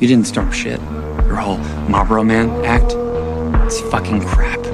You didn't start shit. Your whole Marlboro Man act, it's fucking crap.